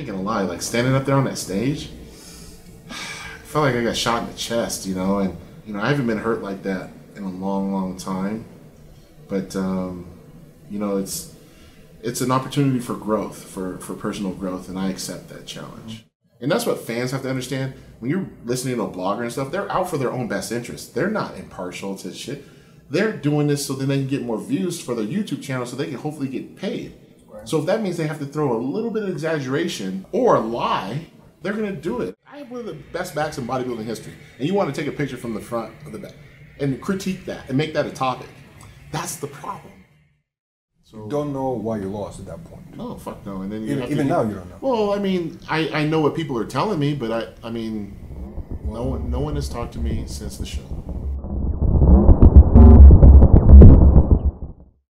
ain't gonna lie, like standing up there on that stage, I felt like I got shot in the chest, you know, and you know I haven't been hurt like that in a long, long time. But you know, it's an opportunity for growth, for personal growth, and I accept that challenge. And that's what fans have to understand. When you're listening to a blogger and stuff, they're out for their own best interest. They're not impartial to shit. They're doing this so then they can get more views for their YouTube channel so they can hopefully get paid. Right. So if that means they have to throw a little bit of exaggeration or a lie, they're going to do it. I have one of the best backs in bodybuilding history. And you want to take a picture from the front of the back and critique that and make that a topic. That's the problem. So, you don't know why you lost at that point. No, fuck no. And then you even now you don't know. Well, I mean, I know what people are telling me, but I mean, no one has talked to me since the show.